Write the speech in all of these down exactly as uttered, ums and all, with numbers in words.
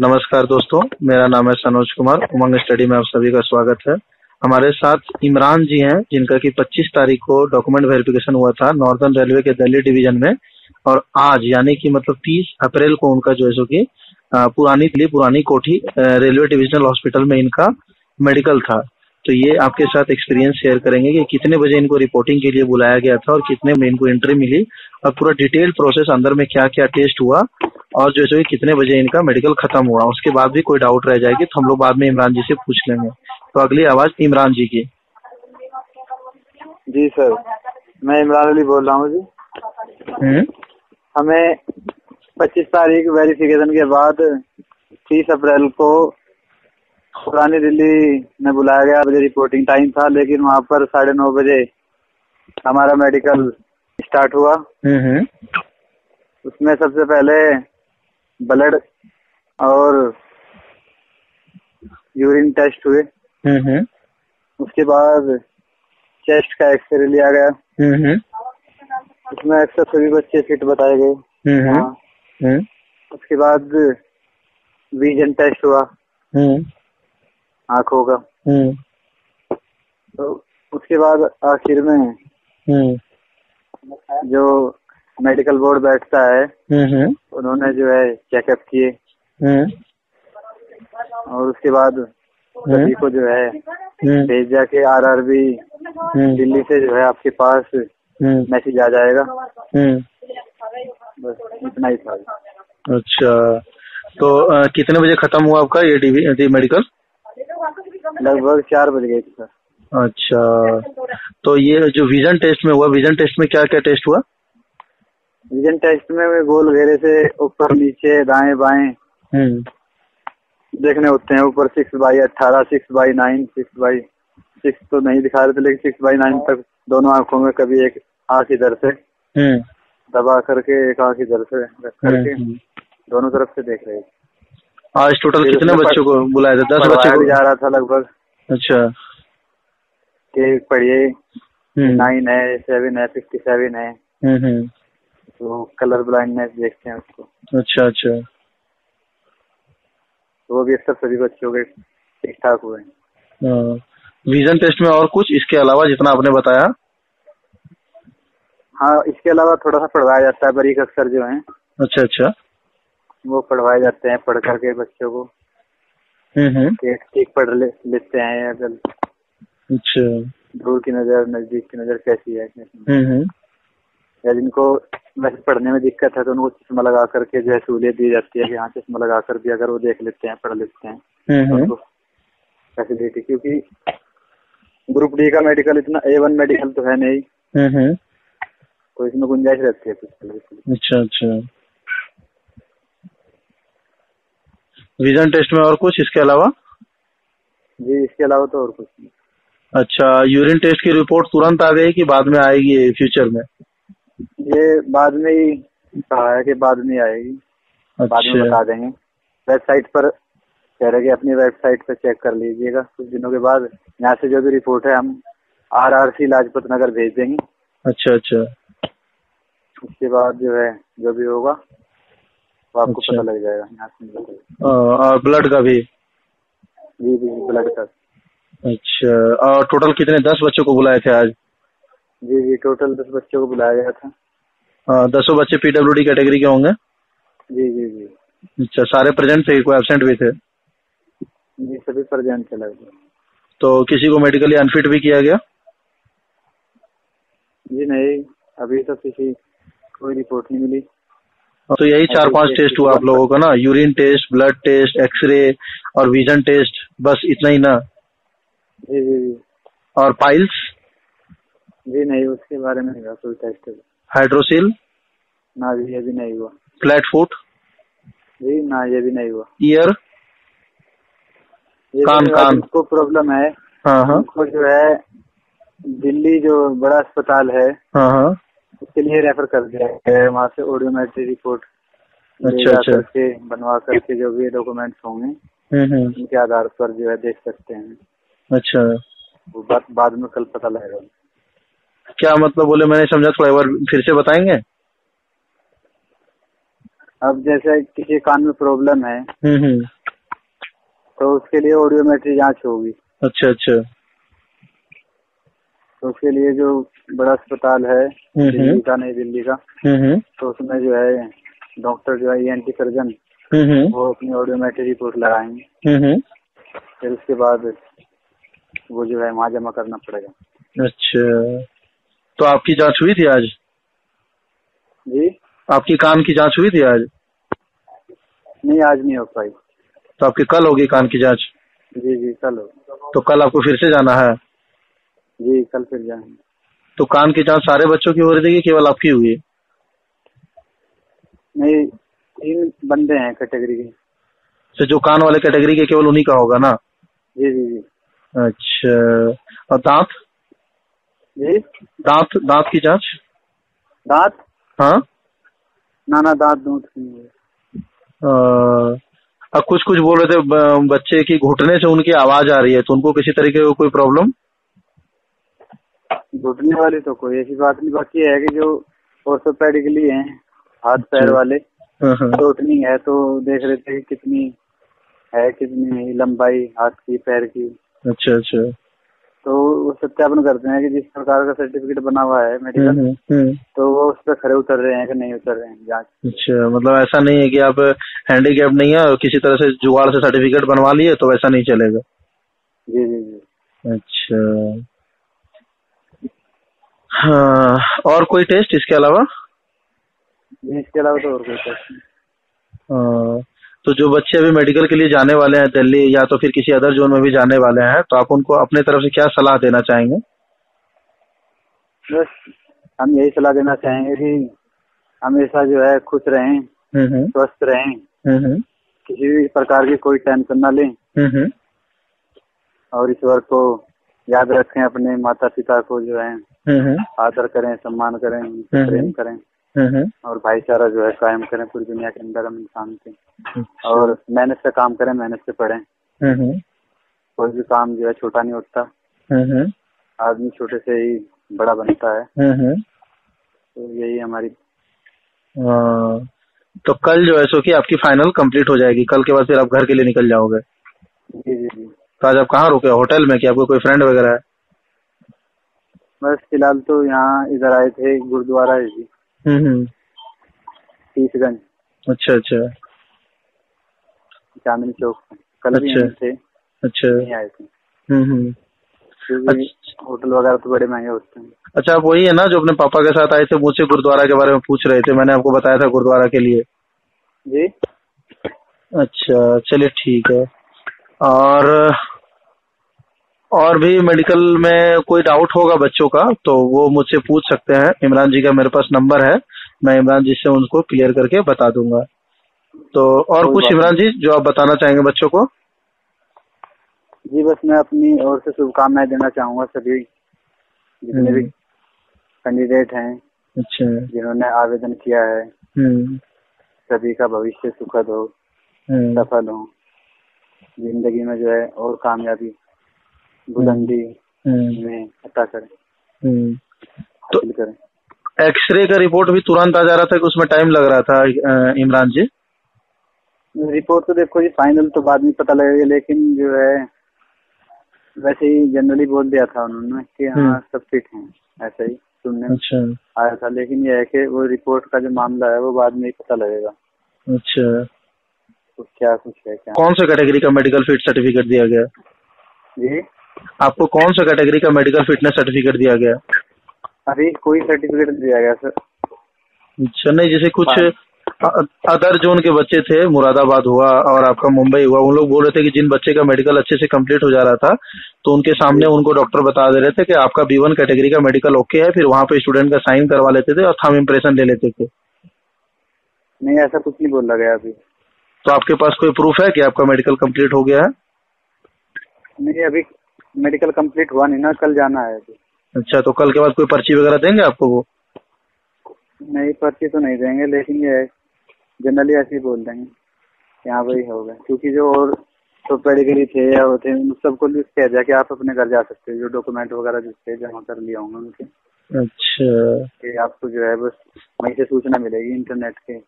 नमस्कार दोस्तों, मेरा नाम है सनोज कुमार। उमंग स्टडी में आप सभी का स्वागत है। हमारे साथ इमरान जी हैं, जिनका कि पच्चीस तारीख को डॉक्यूमेंट वेरिफिकेशन हुआ था नॉर्दर्न रेलवे के दिल्ली डिवीजन में, और आज यानी कि मतलब तीस अप्रैल को उनका जो है सो कि पुरानी दिल्ली पुरानी कोठी रेलवे डिविजनल हॉस्पिटल में इनका मेडिकल था। तो ये आपके साथ एक्सपीरियंस शेयर करेंगे कि कितने बजे इनको रिपोर्टिंग के लिए बुलाया गया था और कितने में इनको एंट्री मिली और पूरा डिटेल प्रोसेस अंदर में क्या क्या टेस्ट हुआ और जो है कितने बजे इनका मेडिकल खत्म हुआ। उसके बाद भी कोई डाउट रह जाएगी तो हम लोग बाद में इमरान जी से पूछ लेंगे। तो अगली आवाज इमरान जी की। जी सर, मैं इमरान अली बोल रहा हूँ जी। हुँ? हमें पच्चीस तारीख वेरिफिकेशन के बाद तीस अप्रैल को पुरानी दिल्ली में बुलाया गया। बजे रिपोर्टिंग टाइम था, लेकिन वहाँ पर साढ़े नौ बजे हमारा मेडिकल स्टार्ट हुआ। उसमें सबसे पहले ब्लड और यूरिन टेस्ट हुए, उसके बाद चेस्ट का एक्सरे लिया गया। उसमें अक्सर सभी बच्चे फिट बताए गए। उसके बाद विजन टेस्ट हुआ आँखों का। तो उसके बाद आखिर में जो मेडिकल बोर्ड बैठता है उन्होंने जो है चेकअप किए और उसके बाद सभी को जो है भेजा के आरआरबी दिल्ली से जो है आपके पास मैसेज आ जाएगा। बस इतना ही था। अच्छा, तो आ, कितने बजे खत्म हुआ आपका ये डीवी मेडिकल? लगभग चार बज गए थे सर। अच्छा, तो ये जो विजन टेस्ट में हुआ, विजन टेस्ट में क्या क्या टेस्ट हुआ? विजन टेस्ट में वे गोल घेरे से ऊपर नीचे दाएं बाएं देखने होते हैं। ऊपर सिक्स बाई अट्ठारह six by nine six by six तो नहीं दिखा रहे थे, लेकिन सिक्स बाई नाइन तक दोनों आंखों में कभी एक आंख इधर से दबा करके एक आंख इधर से रख करके दोनों तरफ से देख रहे थे। आज टोटल कितने बच्चों को बुलाया था? दस बच्चों को जा रहा था लगभग। अच्छा, एक पढ़िए नाइन है, सेवन है, फिफ्टी सेवन है, तो कलर ब्लाइंडनेस देखते हैं उसको। अच्छा अच्छा, वो भी सब सभी बच्चों के ठीक ठाक हुए। विजन टेस्ट में और कुछ इसके अलावा जितना आपने बताया? हाँ, इसके अलावा थोड़ा सा पढ़वाया जाता है, बारीक अक्षर जो हैं। अच्छा अच्छा, वो पढ़वाए जाते हैं, पढ़ करके बच्चों को ठीक ठीक पढ़ ले, लेते हैं। अगर अच्छा, दूर की नजर नजदीक की नजर कैसी है, या जिनको वैसे पढ़ने में दिक्कत है तो उनको चश्मा लगा करके जो है सहूलियत दी जाती है कि हाँ चश्मा लगा कर भी अगर वो देख लेते हैं पढ़ लेते हैं तो फैसिलिटी। क्योंकि ग्रुप डी का मेडिकल इतना ए वन मेडिकल तो है नहीं, तो इसमें गुंजाइश रहती है। अच्छा अच्छा, विजन टेस्ट में और कुछ इसके अलावा? जी, इसके अलावा तो और कुछ नहीं। अच्छा, यूरिन टेस्ट की रिपोर्ट तुरंत आ गई कि बाद में आएगी फ्यूचर में? ये बाद में ही कहा है कि बाद में आएगी। अच्छा, बाद में बता देंगे। वेबसाइट पर कह रहे कि अपनी वेबसाइट पर चेक कर लीजिएगा। कुछ दिनों के बाद यहाँ से जो भी रिपोर्ट है हम आरआरसी लाजपतनगर भेज देंगे। अच्छा अच्छा, उसके बाद जो है जो भी होगा वो आपको अच्छा पता लग जाएगा यहाँ से। और ब्लड का भी? जी जी, ब्लड का। अच्छा, और टोटल कितने दस बच्चों को बुलाए थे आज? जी जी, टोटल दस बच्चों को बुलाया गया था। आ, दसों बच्चे पीडब्ल्यूडी कैटेगरी के होंगे? जी जी जी। अच्छा, सारे प्रेजेंट थे, कोई एब्सेंट भी थे? जी, सभी प्रेजेंट थे लगभग। तो किसी को मेडिकली अनफिट भी किया गया? जी नहीं, अभी तक किसी कोई रिपोर्ट नहीं मिली। तो यही चार पांच टेस्ट हुआ आप लोगों का ना? Urine test, blood test, x ray और विजन टेस्ट, बस इतना ही ना? जी जी जी। और पाइल्स? जी नहीं, उसके बारे में नहीं कोई टेस्ट। हाइड्रोसिल ना, ये भी नहीं हुआ। Flat foot? जी ना, ये भी नहीं हुआ। ईयर? कान कान को प्रॉब्लम है। हाँ, उनको जो है दिल्ली जो बड़ा अस्पताल है उसके लिए रेफर कर दिया है। वहाँ से ऑडियोमेट्री रिपोर्ट अच्छा अच्छा करके बनवा करके जो भी डॉक्यूमेंट्स होंगे उनके आधार पर जो है देख सकते हैं। अच्छा, वो बात बाद में कल पता लगेगा। क्या मतलब बोले, मैंने समझा, थोड़ा एक बार फिर से बताएंगे? अब जैसे किसी कान में प्रॉब्लम है तो उसके लिए ऑडियोमेट्री जांच होगी। अच्छा अच्छा। तो उसके लिए जो बड़ा अस्पताल है दिल्ली का, नहीं दिल्ली का, तो उसमें जो है डॉक्टर जो है एंटी सर्जन वो अपनी ऑडियोमेट्री रिपोर्ट लगाएंगे, फिर उसके बाद वो जो है वहाँ जमा करना पड़ेगा। अच्छा, तो आपकी जांच हुई थी आज? जी, आपकी कान की जांच हुई थी आज? नहीं, आज नहीं हो पाई। तो आपकी कल होगी कान की जांच? जी जी, कल होगी। तो कल आपको फिर से जाना है? जी, कल फिर जाएंगे। तो कान की जांच सारे बच्चों की हो रही थी, केवल आपकी हुई? नहीं, तीन बंदे हैं कैटेगरी के। तो जो कान वाले कैटेगरी के केवल उन्हीं का होगा ना? जी जी जी। अच्छा, और दांत? जी, दांत दांत की जांच? दांत? हाँ, ना ना, दांत दूंत नहीं। अब कुछ कुछ बोल रहे थे बच्चे की घुटने से उनकी आवाज आ रही है, तो उनको किसी तरीके का को कोई प्रॉब्लम? घुटने वाले तो कोई ऐसी बात नहीं, बाकी है कि जो ऑर्थोपेडिकली हैं, हाथ पैर वाले, तो उतनी है, तो देख रहे थे कि कितनी है कितनी नहीं लंबाई हाथ की पैर की। अच्छा अच्छा। तो वो सत्यापन करते हैं कि जिस प्रकार का सर्टिफिकेट बना हुआ है मेडिकल, तो वो उस पर खड़े उतर रहे हैं कि नहीं उतर रहे हैं जांच। अच्छा, मतलब ऐसा नहीं है कि आप हैंडीकैप नहीं है और किसी तरह से जुगाड़ से सर्टिफिकेट बनवा लिए, तो वैसा नहीं चलेगा। जी जी जी। अच्छा, हाँ, और कोई टेस्ट इसके अलावा? इसके अलावा तो और कोई टेस्ट नहीं। तो जो बच्चे अभी मेडिकल के लिए जाने वाले हैं दिल्ली या तो फिर किसी अदर जोन में भी जाने वाले हैं, तो आप उनको अपने तरफ से क्या सलाह देना चाहेंगे? बस हम यही सलाह देना चाहेंगे कि हमेशा जो है खुश रहें, स्वस्थ रहें, किसी भी प्रकार की कोई टेंशन ना लें, और ईश्वर को याद रखें, अपने माता पिता को जो है आदर करें, सम्मान करें, प्रेम करें, और भाईचारा जो है कायम करें पूरी दुनिया के अंदर हम इंसान के, और मेहनत से काम करें, मेहनत से पढ़ें, कोई भी काम जो है छोटा नहीं होता, आदमी छोटे से ही बड़ा बनता है, तो यही हमारी। तो कल जो है सो कि आपकी फाइनल कंप्लीट हो जाएगी, कल के बाद फिर आप घर के लिए निकल जाओगे? जी जी जी। तो आज आप कहाँ रुके, होटल में कि आपको कोई फ्रेंड वगैरह है? बस फिलहाल तो यहाँ इधर आए थे, गुरुद्वारा है जी, तीसगंज। अच्छा अच्छा, चांदनी चौक। कल भी आए थे। अच्छा, नहीं आए थे। अच्छा, होटल वगैरह तो बड़े महंगे होते हैं। अच्छा, आप वही है ना जो अपने पापा के साथ आए थे, मुझसे गुरुद्वारा के बारे में पूछ रहे थे, मैंने आपको बताया था गुरुद्वारा के लिए? जी। अच्छा, चलिए ठीक है। और और भी मेडिकल में कोई डाउट होगा बच्चों का तो वो मुझसे पूछ सकते हैं, इमरान जी का मेरे पास नंबर है, मैं इमरान जी से उनको क्लियर करके बता दूंगा। तो और कुछ इमरान जी जो आप बताना चाहेंगे बच्चों को? जी, बस मैं अपनी ओर से शुभकामनाएं देना चाहूंगा सभी जितने भी कैंडिडेट हैं। अच्छा, जिन्होंने आवेदन किया है सभी का भविष्य सुखद हो, सफल हो, जिंदगी में जो है और कामयाबी बुलंदी में पता करें, तो करें। एक्सरे का रिपोर्ट भी तुरंत आ जा रहा था कि उसमें टाइम लग रहा था इमरान जी? रिपोर्ट तो देखो जी, फाइनल तो बाद में पता लगेगा, लेकिन जो है वैसे ही जनरली बोल दिया था उन्होंने कि हाँ सब फिट हैं, ऐसा ही सुनने में अच्छा आया था, लेकिन यह है कि वो रिपोर्ट का जो मामला है वो बाद में ही पता लगेगा। अच्छा, तो क्या कुछ है क्या? कौन सा कैटेगरी का मेडिकल फिट सर्टिफिकेट दिया गया जी? आपको कौन सा कैटेगरी का मेडिकल फिटनेस सर्टिफिकेट दिया गया? अभी कोई सर्टिफिकेट दिया गया सर। अच्छा, नहीं जैसे कुछ अदर जोन के बच्चे थे, मुरादाबाद हुआ और आपका मुंबई हुआ, उन लोग बोल रहे थे कि जिन बच्चे का मेडिकल अच्छे से कंप्लीट हो जा रहा था तो उनके सामने उनको डॉक्टर बता दे रहे थे कि आपका बी वन कैटेगरी का मेडिकल ओके है, फिर वहाँ पे स्टूडेंट का साइन करवा लेते थे और थंब इम्प्रेशन ले लेते थे। नहीं, ऐसा कुछ नहीं बोला गया अभी। तो आपके पास कोई प्रूफ है कि आपका मेडिकल कम्प्लीट हो गया है? नहीं, अभी मेडिकल कंप्लीट हुआ नहीं ना, कल जाना है अभी। अच्छा, तो कल के बाद कोई पर्ची वगैरह देंगे आपको वो? नहीं, पर्ची तो नहीं देंगे, लेकिन ये जनरली ऐसे ही बोल देंगे यहाँ वही होगा, क्योंकि जो और तो पेडिग्री थे या वो थे उन सबको कह दिया कि आप अपने घर जा सकते हो, जो डॉक्यूमेंट वगैरह जिससे जमा कर लिया होंगे उनके। अच्छा, आपको जो है बस वहीं से सूचना मिलेगी इंटरनेट के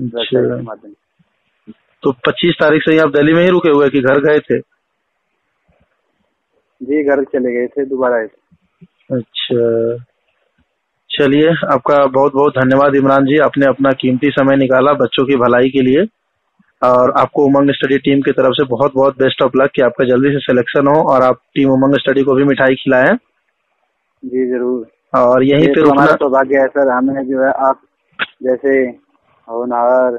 के माध्यम से। तो पच्चीस तारीख से ही आप दिल्ली में ही रुके हुए कि घर गए थे? जी घर चले गए थे, दोबारा आए थे। अच्छा चलिए, आपका बहुत बहुत धन्यवाद इमरान जी, आपने अपना कीमती समय निकाला बच्चों की भलाई के लिए, और आपको उमंग स्टडी टीम की तरफ से बहुत बहुत बेस्ट ऑफ लक कि आपका जल्दी से सिलेक्शन हो और आप टीम उमंग स्टडी को भी मिठाई खिलाएं। जी जरूर, और यहीं पे हमारा सौभाग्य है सर, हमने जो है आप जैसे होनहार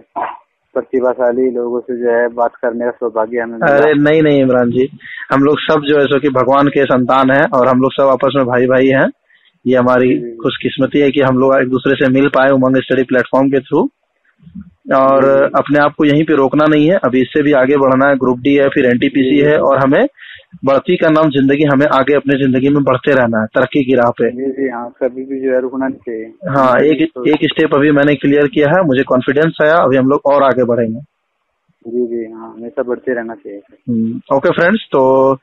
प्रतिभाशाली लोगों से जो है बात करने का सौभाग्य हमें। अरे नहीं नहीं इमरान जी, हम लोग सब जो है सो कि भगवान के संतान हैं और हम लोग सब आपस में भाई भाई हैं। ये हमारी खुशकिस्मती है कि हम लोग एक दूसरे से मिल पाए उमंग स्टडी प्लेटफॉर्म के थ्रू, और अपने आप को यहीं पे रोकना नहीं है, अभी इससे भी आगे बढ़ना है। ग्रुप डी है, फिर एनटीपीसी है, और हमें बढ़ती का नाम जिंदगी, हमें आगे अपने जिंदगी में बढ़ते रहना है, तरक्की की राह पे। जी हाँ, कभी भी जो है रुकना नहीं चाहिए। हाँ, एक एक स्टेप अभी मैंने क्लियर किया है, मुझे कॉन्फिडेंस आया, अभी हम लोग और आगे बढ़ेंगे। जी जी हाँ, हमेशा बढ़ते रहना चाहिए। ओके फ्रेंड्स, तो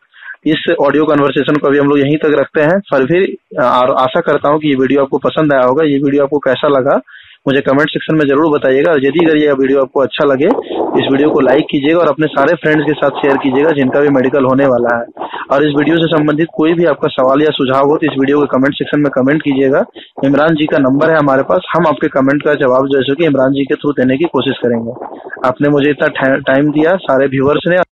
इस ऑडियो कन्वर्सेशन को अभी हम लोग यहीं तक रखते हैं, पर फिर आशा करता हूँ कि ये वीडियो आपको पसंद आया होगा। ये वीडियो आपको कैसा लगा मुझे कमेंट सेक्शन में जरूर बताइएगा, और यदि अगर ये वीडियो आपको अच्छा लगे इस वीडियो को लाइक कीजिएगा और अपने सारे फ्रेंड्स के साथ शेयर कीजिएगा जिनका भी मेडिकल होने वाला है। और इस वीडियो से संबंधित कोई भी आपका सवाल या सुझाव हो तो इस वीडियो के कमेंट सेक्शन में कमेंट कीजिएगा। इमरान जी का नंबर है हमारे पास, हम आपके कमेंट का जवाब जैसे कि इमरान जी के थ्रू देने की कोशिश करेंगे। आपने मुझे इतना टाइम दिया, सारे व्यूवर्स ने।